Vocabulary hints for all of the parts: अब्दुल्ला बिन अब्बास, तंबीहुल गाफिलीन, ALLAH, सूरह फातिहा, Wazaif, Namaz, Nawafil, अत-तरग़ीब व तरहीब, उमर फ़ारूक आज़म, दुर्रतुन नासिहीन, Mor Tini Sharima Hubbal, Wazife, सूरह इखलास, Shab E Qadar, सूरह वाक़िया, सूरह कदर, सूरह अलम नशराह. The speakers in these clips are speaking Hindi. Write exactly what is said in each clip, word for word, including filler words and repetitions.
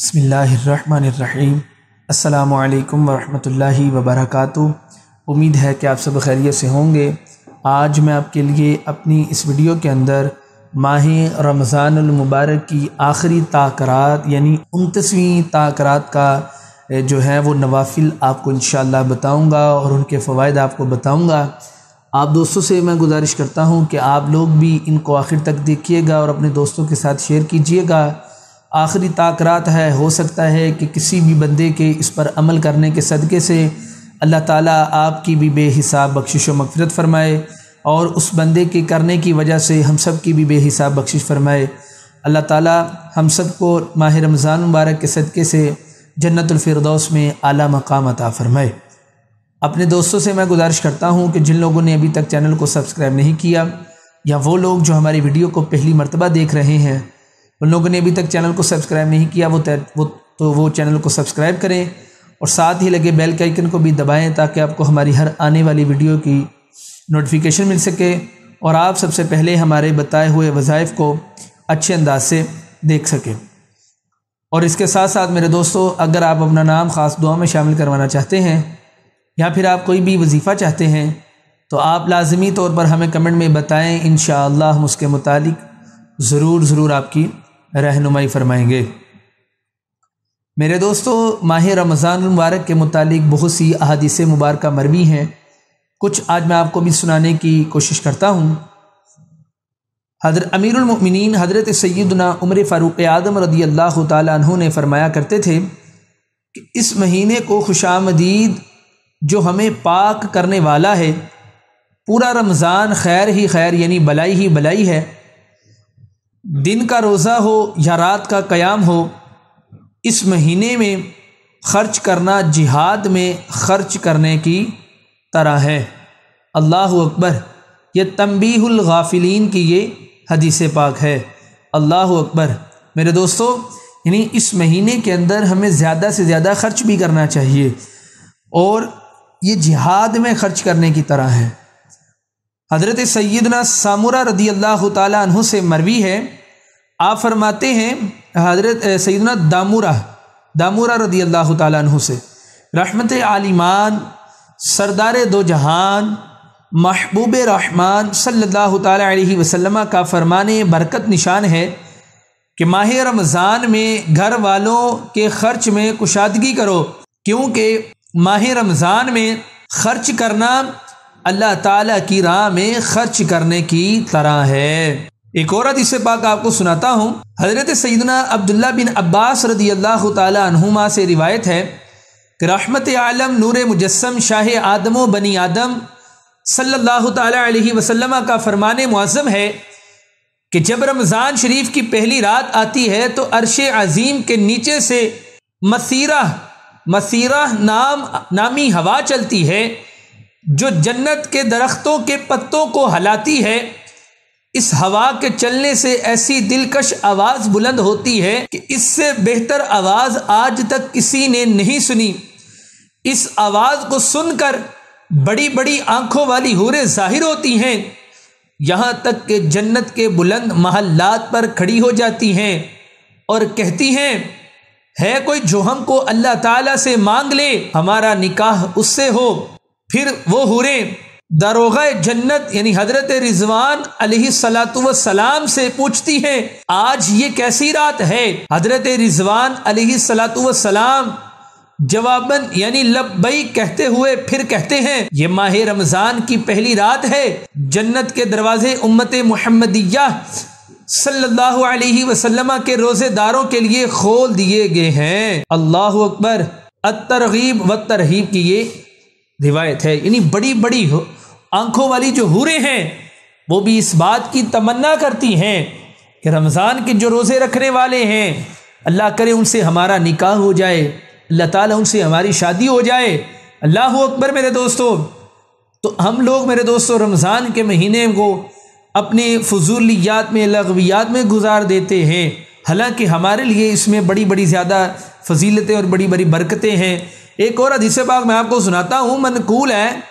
बिस्मिल्लाहिर्रहमानिर्रहीम। अस्सलामु अलैकुम वरहमतुल्लाहि वबरकातुहू। उम्मीद है कि आप सब खैरियत से होंगे। आज मैं आपके लिए अपनी इस वीडियो के अंदर माहे रमज़ानुल मुबारक की आखिरी ताक़रात यानी उनतीसवीं ताक़रात का जो है वो नवाफिल आपको इंशाअल्लाह बताऊँगा और उनके फ़वाइद आपको बताऊँगा। आप दोस्तों से मैं गुजारिश करता हूँ कि आप लोग भी इनको आखिर तक देखिएगा और अपने दोस्तों के साथ शेयर कीजिएगा। आखिरी ताक़रात है, हो सकता है कि किसी भी बंदे के इस पर अमल करने के सदक़े से अल्लाह ताला आपकी भी बेहिसाब बख्शिश व मग़फ़िरत फ़रमाए और उस बंदे के करने की वजह से हम सब की भी बेहिसाब बख्शिश फ़रमाए। अल्लाह ताला हम सब को माह रमज़ान मुबारक के सदक़े से जन्नतुल फिरदौस में आला मक़ाम अता फ़रमाए। अपने दोस्तों से मैं गुजारिश करता हूँ कि जिन लोगों ने अभी तक चैनल को सब्सक्राइब नहीं किया या वो लोग जो हमारी वीडियो को पहली मरतबा देख रहे हैं, उन लोगों ने अभी तक चैनल को सब्सक्राइब नहीं किया, वो वो तो वो चैनल को सब्सक्राइब करें और साथ ही लगे बेल के आइकन को भी दबाएं ताकि आपको हमारी हर आने वाली वीडियो की नोटिफिकेशन मिल सके और आप सबसे पहले हमारे बताए हुए वज़ाइफ को अच्छे अंदाज से देख सकें। और इसके साथ साथ मेरे दोस्तों, अगर आप अपना नाम ख़ास दुआ में शामिल करवाना चाहते हैं या फिर आप कोई भी वजीफ़ा चाहते हैं तो आप लाजमी तौर पर हमें कमेंट में बताएँ। इंशाअल्लाह हम उसके मुतालिक ज़रूर ज़रूर आपकी रहनुमाई फरमाएंगे। मेरे दोस्तों, माह रमज़ान मुबारक के मुतालिक बहुत सी अहादीस मुबारक मरवी हैं, कुछ आज मैं आपको भी सुनाने की कोशिश करता हूँ। हज़रत अमीरुल मोमिनीन हज़रत सैयदना उमर फ़ारूक आज़म रदियल्लाहु ताला अन्हु ने फरमाया करते थे कि इस महीने को खुशामदीद जो हमें पाक करने वाला है, पूरा रमज़ान खैर ही खैर यानी भलाई ही भलाई है। दिन का रोज़ा हो या रात का क़याम हो, इस महीने में ख़र्च करना जिहाद में ख़र्च करने की तरह है। अल्लाहु अकबर। यह तंबीहुल गाफिलीन की ये हदीस पाक है। अल्लाहु अकबर। मेरे दोस्तों, यानी इस महीने के अंदर हमें ज़्यादा से ज़्यादा ख़र्च भी करना चाहिए और ये जिहाद में ख़र्च करने की तरह है। हज़रत सैयदना सामुरा रदी अल्लाह ताला अन्हु से मरवी है, आप फरमाते हैं हज़रत सैयदना दामूरा दामूरा रदी अल्लाह ताला अन्हु से, रहमत आलिमान सरदार दो जहान महबूब रहमान सल्लल्लाहु ताला अलैहि वसल्लम का फरमाने बरकत निशान है कि माह रमज़ान में घर वालों के ख़र्च में कुशादगी करो, क्योंकि माह रमज़ान में ख़र्च करना अल्लाह ताला की राह में ख़र्च करने की तरह है। एक और हदीस पाक आपको सुनाता हूँ। हज़रत सैयदना अब्दुल्ला बिन अब्बास रदियल्लाहु ताला अन्हुमा से रिवायत है कि रहमत आलम नूर मुजस्सम शाह आदम व बनी आदम सल्लल्लाहु ताला अलैहि वसल्लम का फरमान मुअज़्ज़म है कि जब रमज़ान शरीफ की पहली रात आती है तो अर्श अज़ीम के नीचे से मसीरा मसीरा नाम नामी हवा चलती है जो जन्नत के दरख्तों के पत्तों को हिलाती है। इस हवा के चलने से ऐसी दिलकश आवाज़ बुलंद होती है कि इससे बेहतर आवाज़ आज तक किसी ने नहीं सुनी। इस आवाज़ को सुनकर बड़ी बड़ी आँखों वाली हूरें ज़ाहिर होती हैं, यहाँ तक कि जन्नत के बुलंद महल्लात पर खड़ी हो जाती हैं और कहती हैं, है कोई जो हमको अल्लाह ताला से मांग ले, हमारा निकाह उससे हो। फिर वो हूरें दारोगा जन्नत यानी हजरत रिजवान अलैहि सलातु वस्सलाम से पूछती हैं, आज ये कैसी रात है। हजरत रिजवान अलैहि सलातु वस्सलाम जवाबन यानी लब्बैक कहते हुए फिर कहते हैं, ये माह रमज़ान की पहली रात है। जन्नत के दरवाजे उम्मत मुहम्मदिया सल्लल्लाहु अलैहि वसल्लम के रोजेदारों के लिए खोल दिए गए हैं। अल्लाहु अकबर। अत-तरग़ीब व तरहीब की ये रिवायत है। यानी बड़ी बड़ी आंखों वाली जो हूरें हैं वो भी इस बात की तमन्ना करती हैं कि रमज़ान के जो रोज़े रखने वाले हैं, अल्लाह करे उनसे हमारा निकाह हो जाए, अल्लाह ताला उनसे हमारी शादी हो जाए। अल्लाहु अकबर। मेरे दोस्तों, तो हम लोग मेरे दोस्तों रमज़ान के महीने को अपने फजूलियात में लगवियात में गुजार देते हैं, हालांकि हमारे लिए इसमें बड़ी बड़ी ज़्यादा फजीलतें और बड़ी बड़ी बरकतें हैं। एक और हदीस पाक मैं आपको सुनाता हूँ, मनकूल है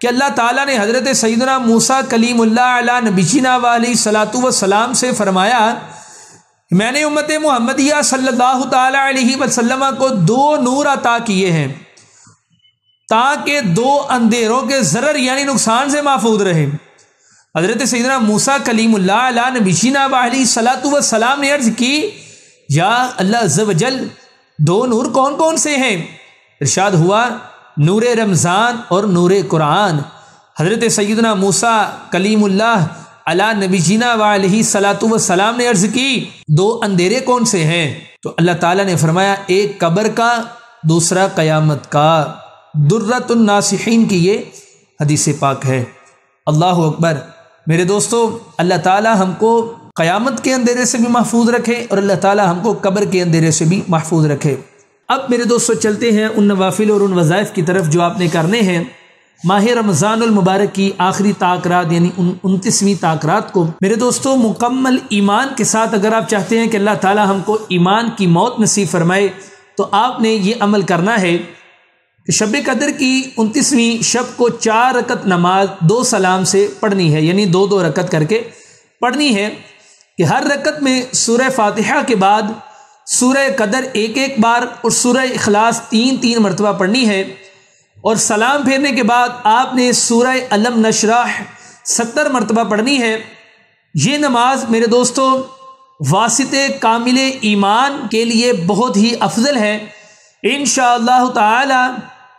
कि अल्लाह ताला ने हज़रत सैयदना मूसा कलीमुल्लाह अला नबीना वाली सलातु वस्सलाम से फ़रमाया मैंने उम्मत मुहम्मदिया सल्लल्लाहु ताला अलैहि वसल्लम को दो नूर अता किए हैं ताकि दो अंधेरों के ज़रर यानी नुकसान से महफूज रहे। हज़रत सैयदना मूसा कलीमुल्लाह अला नबीना वाली सलातु व सलाम ने अर्ज़ की, या अल्लाह अज़्ज़ व जल, दो नूर कौन कौन से हैं? इरशाद हुआ, नूर रमज़ान और नूर कुरान। हज़रत सैयदना मूसा कलीमुल्लाह अला नबीना वाली सलातु व सलाम ने अर्ज़ की, दो अंधेरे कौन से हैं? तो अल्लाह ताला ने फरमाया, एक कब्र का, दूसरा क़यामत का। दुर्रतुन नासिहीन की ये हदीस पाक है। अल्लाह अकबर। मेरे दोस्तों, अल्लाह ताला हमको क़यामत के अंधेरे से भी महफूज रखे और अल्लाह ताला हमको कब्र के अंधेरे से भी महफूज रखे। अब मेरे दोस्तों चलते हैं उन नवाफिल और उन वज़ाइफ की तरफ जो आपने करने हैं। माह रमज़ानुल मुबारक की आखिरी ताक़रात यानी उनतीसवीं ताक़रात को मेरे दोस्तों मुकम्मल ईमान के साथ अगर आप चाहते हैं कि अल्लाह ताला हमको ईमान की मौत नसीब फरमाए, तो आपने ये अमल करना है कि शब कदर की उनतीसवीं शब को चार रकत नमाज दो सलाम से पढ़नी है, यानी दो दो रकत करके पढ़नी है कि हर रकत में सूरह फातिहा के बाद सूरह कदर एक एक बार और सूरह इखलास तीन तीन मरतबा पढ़नी है। और सलाम फेरने के बाद आपने सूरह अलम नशराह सत्तर मरतबा पढ़नी है। ये नमाज मेरे दोस्तों वास्ते कामिल ईमान के लिए बहुत ही अफजल है। इंशाअल्लाह ताला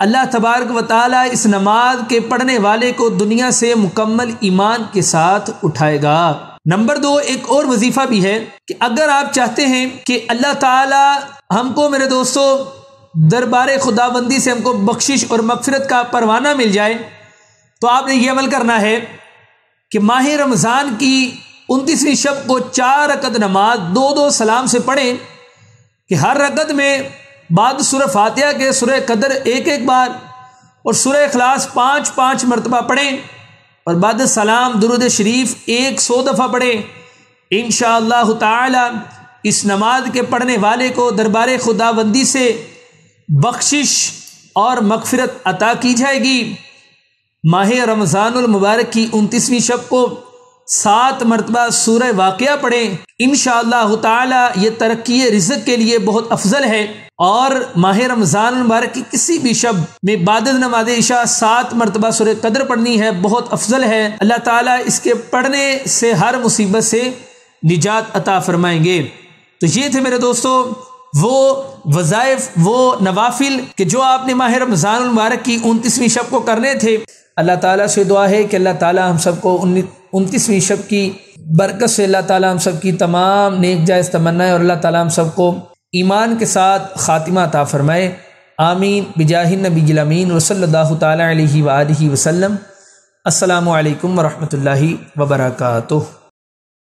अल्लाह तबारक व ताला इस नमाज के पढ़ने वाले को दुनिया से मुकम्मल ईमान के साथ उठाएगा। नंबर दो, एक और वजीफ़ा भी है कि अगर आप चाहते हैं कि अल्लाह ताला हमको मेरे दोस्तों दरबार खुदाबंदी से हमको बख्शिश और मगफिरत का परवाना मिल जाए, तो आपने ये अमल करना है कि माह रमज़ान की उनतीसवीं शब को चार रकत नमाज दो दो सलाम से पढ़ें कि हर रकत में बाद सूरह फातिहा के सूरह कदर एक एक बार और सूरह इखलास पाँच पाँच मरतबा पढ़ें और बाद सलाम दुरूद शरीफ एक सौ दफ़ा पढ़ें। इंशाअल्लाह ताला इस नमाज के पढ़ने वाले को दरबार खुदाबंदी से बख्शिश और मगफिरत अता की जाएगी। माह रमज़ानुल मुबारक की उनतीसवीं शब को सात मरतबा सूरह वाक़िया पढ़ें। इंशाअल्लाह ताला ये तरक्की रिज़्क़ के लिए बहुत अफजल है। और माह रमज़ान मुबारक की किसी भी शब में बादल नमाज इशा सात मरतबा सूरह कदर पढ़नी है, बहुत अफजल है। अल्लाह ताला इसके पढ़ने से हर मुसीबत से निजात अता फरमाएंगे। तो ये थे मेरे दोस्तों वो वज़ाइफ, वो नवाफिल कि जो आपने माह रमज़ान मुबारक की उनतीसवीं शब को करने थे। अल्लाह ताला से दुआ है कि अल्लाह ताला हम सबको उनतीसवीं शब की बरकत से अल्लाह ताला हम सबकी तमाम नेक जायज़ तमन्नाएं और अल्लाह ताला हम सबको ईमान के साथ ख़ातिमा अता फ़रमाए। आमीन बिजाहिन नबील अमीन वसल्लल्लाहु ताला अलैहि व आलिहि वसल्लम। अस्सलामु अलैकुम व रहमतुल्लाहि व बरकातुहू।